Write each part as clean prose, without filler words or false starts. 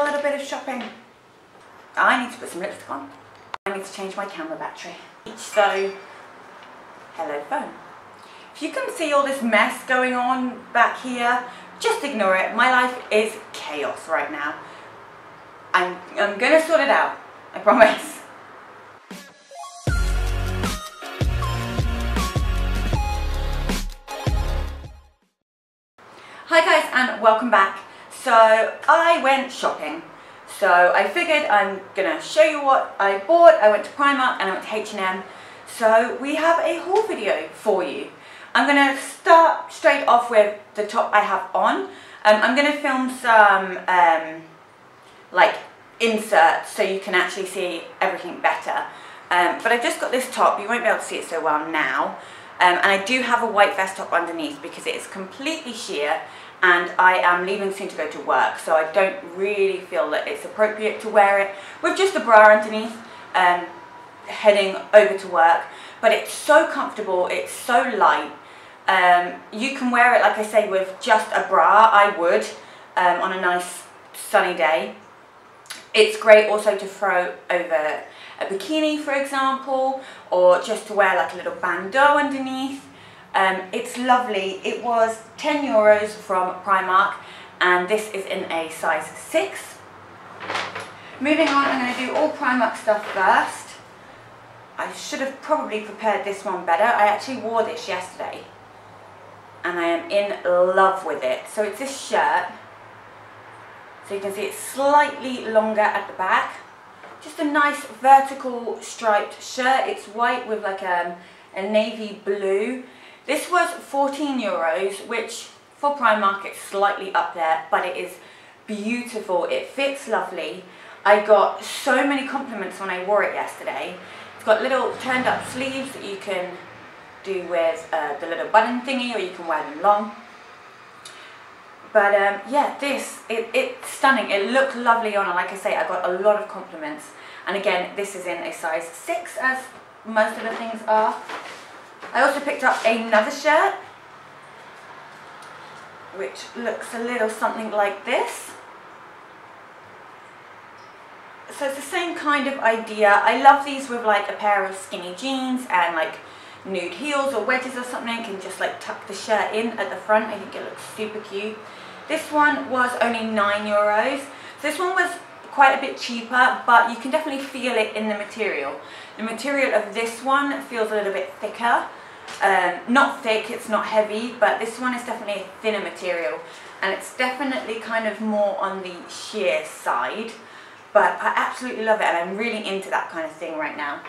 a little bit of shopping. I need to put some lipstick on. I need to change my camera battery. So, hello phone. If you can see all this mess going on back here, just ignore it. My life is chaos right now. I'm gonna sort it out, I promise. Hi guys and welcome back. So I went shopping. So I figured I'm gonna show you what I bought. I went to Primark and I went to H&M. So we have a haul video for you. I'm gonna start straight off with the top I have on. I'm gonna film some like inserts so you can actually see everything better. But I've just got this top. You won't be able to see it so well now. And I do have a white vest top underneath because it is completely sheer and I am leaving soon to go to work, so I don't really feel that it's appropriate to wear it with just a bra underneath heading over to work. But it's so comfortable, it's so light. You can wear it, like I say, with just a bra. I would on a nice sunny day. It's great also to throw over a bikini, for example, or just to wear like a little bandeau underneath. It's lovely. It was €10 from Primark and this is in a size 6. Moving on, I'm going to do all Primark stuff first. I should have probably prepared this one better. I actually wore this yesterday and I am in love with it. So it's this shirt. So you can see it's slightly longer at the back. Just a nice vertical striped shirt. It's white with like a navy blue. This was €14, which for Primark it's slightly up there, but it is beautiful. It fits lovely. I got so many compliments when I wore it yesterday. It's got little turned up sleeves that you can do with the little button thingy, or you can wear them long. But yeah, it's stunning. It looked lovely on, and like I say, I got a lot of compliments. And again, this is in a size 6, as most of the things are. I also picked up another shirt, which looks a little something like this. So it's the same kind of idea. I love these with like a pair of skinny jeans and like nude heels or wedges or something, and just like tuck the shirt in at the front. I think it looks super cute. This one was only €9. So this one was quite a bit cheaper, but you can definitely feel it in the material. The material of this one feels a little bit thicker. Not thick, it's not heavy, but this one is definitely a thinner material and it's definitely kind of more on the sheer side. But I absolutely love it and I'm really into that kind of thing right now.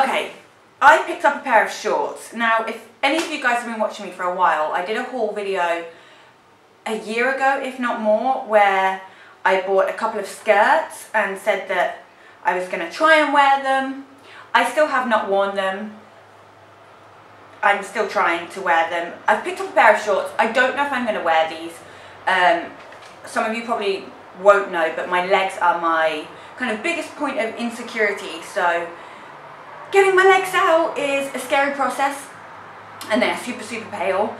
Okay, I picked up a pair of shorts. Now, if any of you guys have been watching me for a while, I did a haul video a year ago, if not more, where I bought a couple of skirts and said that I was going to try and wear them. I still have not worn them. I'm still trying to wear them. I've picked up a pair of shorts. I don't know if I'm going to wear these. Some of you probably won't know, but my legs are my kind of biggest point of insecurity. So getting my legs out is a scary process, and they're super, super pale.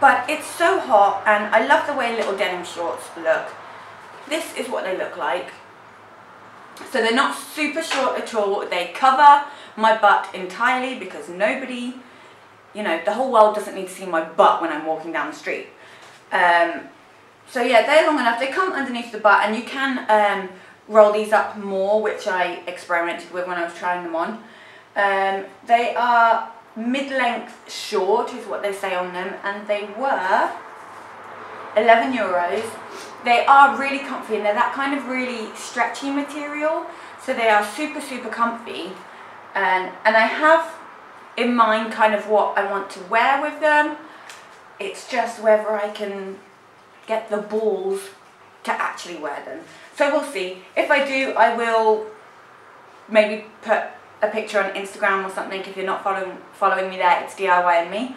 But it's so hot, and I love the way little denim shorts look. This is what they look like. So they're not super short at all. They cover my butt entirely because nobody, you know, the whole world doesn't need to see my butt when I'm walking down the street. So yeah, they're long enough. They come underneath the butt, and you can roll these up more, which I experimented with when I was trying them on. They are mid-length short is what they say on them, and they were €11. They are really comfy, and they're that kind of really stretchy material, so they are super, super comfy. And I have in mind kind of what I want to wear with them. It's just whether I can get the balls to actually wear them. So we'll see. If I do, I will maybe put a picture on Instagram or something. If you're not following me there, it's DIY and me.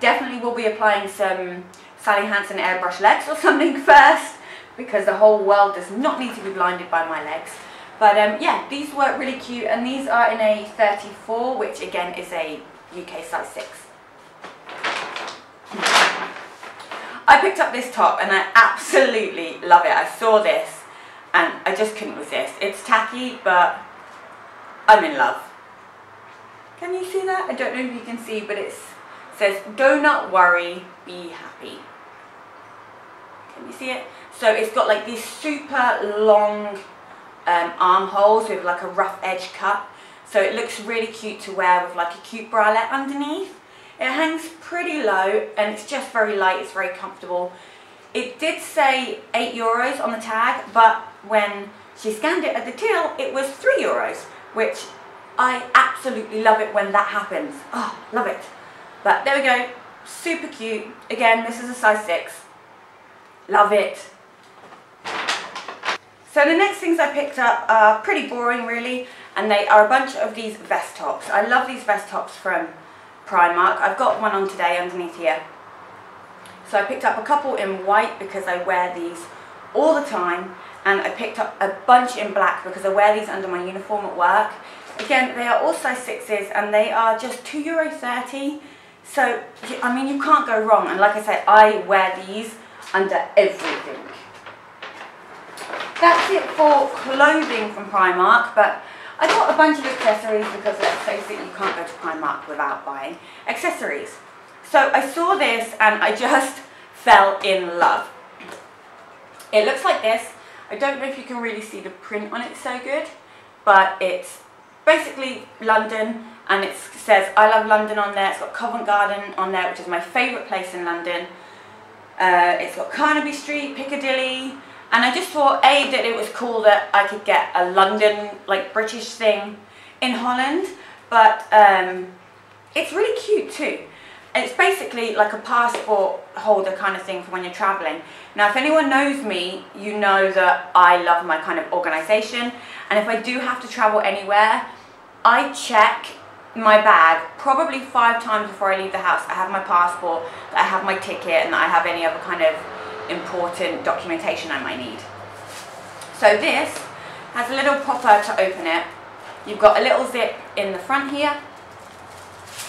Definitely will be applying some Sally Hansen Airbrush Legs or something first, because the whole world does not need to be blinded by my legs. But yeah, these were really cute, and these are in a 34, which again is a UK size 6. I picked up this top and I absolutely love it. I saw this and I just couldn't resist. It's tacky, but I'm in love. Can you see that? I don't know if you can see, but it says, "Do not worry, be happy." Can you see it? So it's got like these super long armholes with like a rough edge cut. So it looks really cute to wear with like a cute bralette underneath. It hangs pretty low and it's just very light, it's very comfortable. It did say €8 on the tag, but when she scanned it at the till, it was €3, which I absolutely love it when that happens. Oh, love it. But there we go, super cute. Again, this is a size 6. Love it. So the next things I picked up are pretty boring really, and they are a bunch of these vest tops. I love these vest tops from Primark. I've got one on today underneath here. So I picked up a couple in white because I wear these all the time, and I picked up a bunch in black because I wear these under my uniform at work. Again, they are all size 6s and they are just €2.30. So, I mean, you can't go wrong. And like I say, I wear these under everything. That's it for clothing from Primark, but I got a bunch of accessories because let's face it, you can't go to Primark without buying accessories. So I saw this and I just fell in love. It looks like this. I don't know if you can really see the print on it so good, but it's basically London, and it says "I love London" on there. It's got Covent Garden on there, which is my favourite place in London. It's got Carnaby Street, Piccadilly, and I just thought A, that it was cool that I could get a London, like British thing in Holland, but it's really cute too. It's basically like a passport holder kind of thing for when you're traveling. Now if anyone knows me, you know that I love my kind of organisation, and if I do have to travel anywhere, I check my bag probably 5 times before I leave the house. I have my passport, I have my ticket, and I have any other kind of important documentation I might need. So this has a little popper to open it. You've got a little zip in the front here,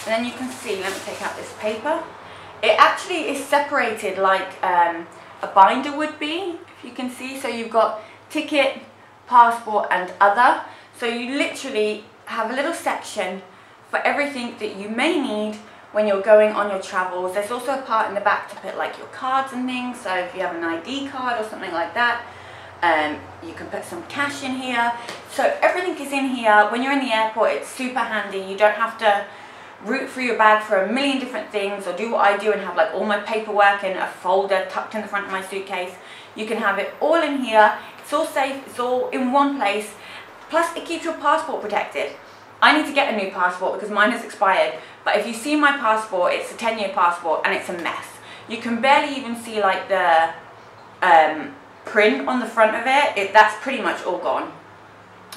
and then you can see, let me take out this paper. It actually is separated like a binder would be, if you can see. So you've got ticket, passport, and other. So you literally have a little section for everything that you may need when you're going on your travels. There's also a part in the back to put like your cards and things, so if you have an ID card or something like that, you can put some cash in here. So everything is in here. When you're in the airport, it's super handy. You don't have to root through your bag for a million different things, or do what I do and have like all my paperwork in a folder tucked in the front of my suitcase. You can have it all in here. It's all safe, it's all in one place, plus it keeps your passport protected. I need to get a new passport because mine has expired, but if you see my passport, it's a 10-year passport and it's a mess. You can barely even see like the print on the front of it. That's pretty much all gone.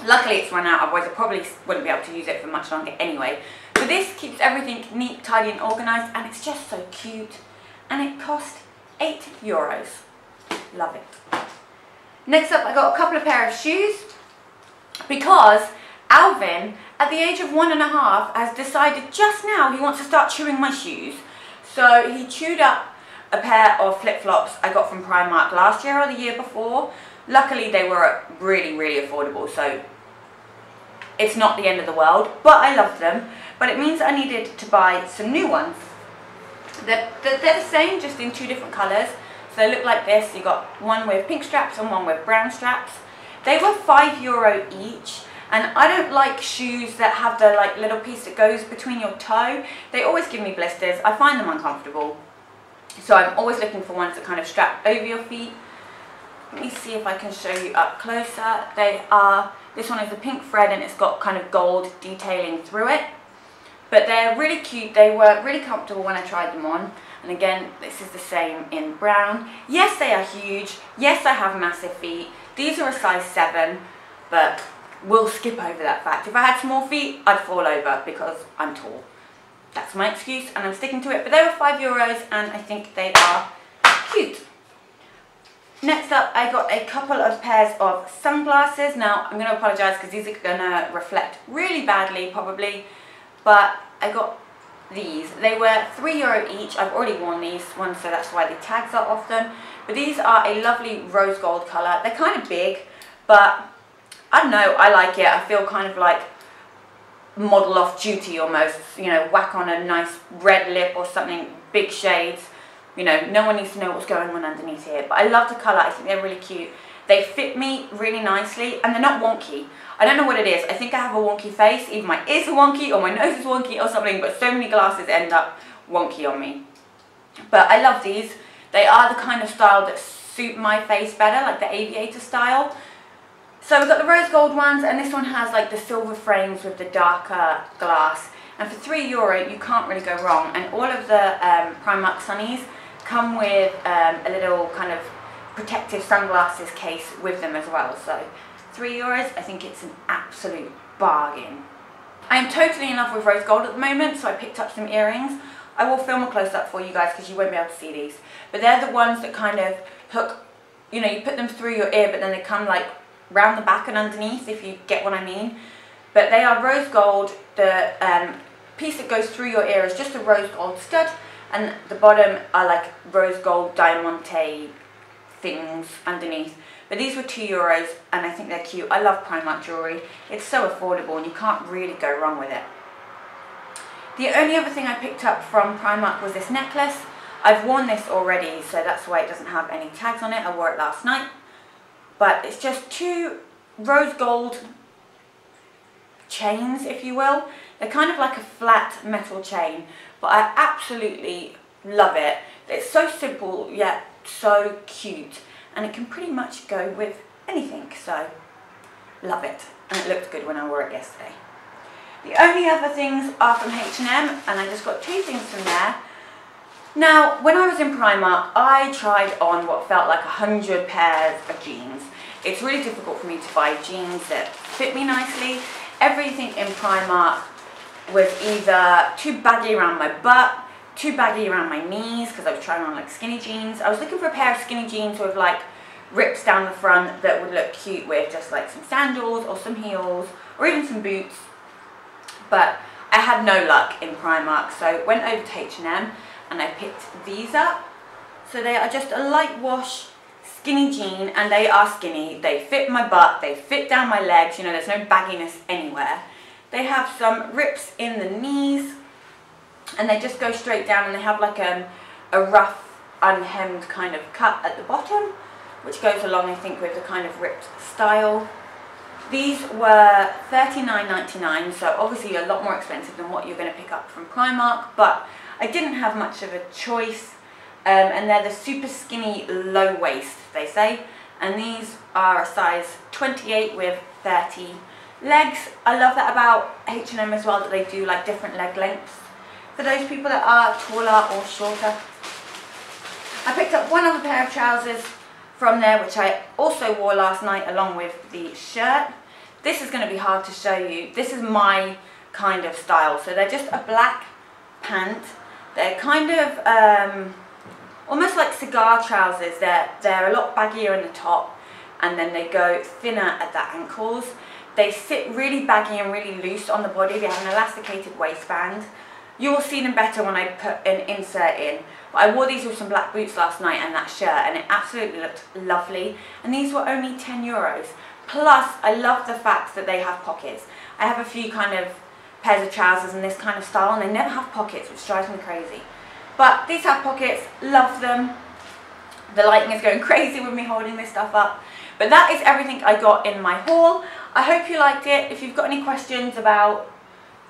Luckily it's run out, otherwise I probably wouldn't be able to use it for much longer anyway. So this keeps everything neat, tidy and organised, and it's just so cute, and it cost €8. Love it. Next up, I got a couple of pair of shoes because Alvin, at the age of 1.5, has decided just now he wants to start chewing my shoes. So he chewed up a pair of flip-flops I got from Primark last year or the year before. Luckily they were really, really affordable, so it's not the end of the world, but I love them. But it means I needed to buy some new ones. They're the same, just in 2 different colours. So they look like this. You've got one with pink straps and one with brown straps. They were €5 each. And I don't like shoes that have the like little piece that goes between your toe. They always give me blisters. I find them uncomfortable. So I'm always looking for ones that kind of strap over your feet. Let me see if I can show you up closer. They are, this one is a pink thread and it's got kind of gold detailing through it. But they're really cute. They were really comfortable when I tried them on. And again, this is the same in brown. Yes, they are huge. Yes, I have massive feet. These are a size 7, but we'll skip over that fact. If I had small feet, I'd fall over because I'm tall. That's my excuse and I'm sticking to it. But they were €5 and I think they are cute. Next up, I got a couple of pairs of sunglasses. Now, I'm going to apologise because these are going to reflect really badly probably. But I got these. They were €3 each. I've already worn these ones, so that's why the tags are off them. But these are a lovely rose gold colour. They're kind of big, but I don't know, I like it. I feel kind of like model off duty almost, you know, whack on a nice red lip or something, big shades. You know, no one needs to know what's going on underneath here. But I love the colour. I think they're really cute. They fit me really nicely and they're not wonky. I don't know what it is. I think I have a wonky face. Either my ears are wonky or my nose is wonky or something, but so many glasses end up wonky on me. But I love these. They are the kind of style that suit my face better, like the aviator style. So we've got the rose gold ones, and this one has like the silver frames with the darker glass. And for €3, you can't really go wrong. And all of the Primark Sunnies come with a little kind of protective sunglasses case with them as well. So €3, I think it's an absolute bargain. I am totally in love with rose gold at the moment, so I picked up some earrings. I will film a close-up for you guys because you won't be able to see these. But they're the ones that kind of hook, you know, you put them through your ear, but then they come like round the back and underneath, if you get what I mean. But they are rose gold. The piece that goes through your ear is just a rose gold stud, and the bottom are like rose gold diamante things underneath. But these were €2 and I think they're cute. I love Primark jewellery. It's so affordable and you can't really go wrong with it. The only other thing I picked up from Primark was this necklace. I've worn this already, so that's why it doesn't have any tags on it. I wore it last night. But it's just two rose gold chains, if you will. They're kind of like a flat metal chain, but I absolutely love it. It's so simple yet so cute, and it can pretty much go with anything, so love it. And it looked good when I wore it yesterday. The only other things are from H&M, and I just got two things from there. Now, when I was in Primark, I tried on what felt like 100 pairs of jeans. It's really difficult for me to buy jeans that fit me nicely. Everything in Primark was either too baggy around my butt, too baggy around my knees, because I was trying on like skinny jeans. I was looking for a pair of skinny jeans with like rips down the front that would look cute with just like some sandals or some heels or even some boots. But I had no luck in Primark, so went over to H&M and I picked these up. So they are just a light wash skinny jean, and they are skinny. They fit my butt, they fit down my legs, you know, there's no bagginess anywhere. They have some rips in the knees, and they just go straight down, and they have like a rough unhemmed kind of cut at the bottom, which goes along I think with the kind of ripped style. These were $39.99, so obviously a lot more expensive than what you're going to pick up from Primark, but I didn't have much of a choice. And they're the super skinny low waist, they say, and these are a size 28 with 30 legs. I love that about H&M as well, that they do like different leg lengths for those people that are taller or shorter. I picked up one other pair of trousers from there, which I also wore last night along with the shirt. This is going to be hard to show you. This is my kind of style. So they're just a black pant. They're kind of almost like cigar trousers. They're a lot baggier in the top, and then they go thinner at the ankles. They sit really baggy and really loose on the body. They have an elasticated waistband. You will see them better when I put an insert in. But I wore these with some black boots last night and that shirt, and it absolutely looked lovely. And these were only €10. Plus, I love the fact that they have pockets. I have a few kind of pairs of trousers in this kind of style, and they never have pockets, which drives me crazy. But these have pockets, love them. The lighting is going crazy with me holding this stuff up. But that is everything I got in my haul. I hope you liked it. If you've got any questions about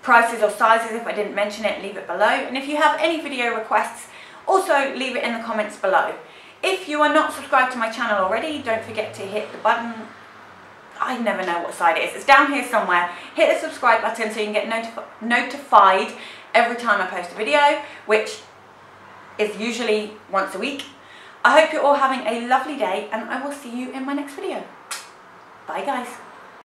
prices or sizes, if I didn't mention it, leave it below. And if you have any video requests, also leave it in the comments below. If you are not subscribed to my channel already, don't forget to hit the button. I never know what side it is. It's down here somewhere. Hit the subscribe button so you can get notified every time I post a video, which is usually once a week. I hope you're all having a lovely day, and I will see you in my next video. Bye guys.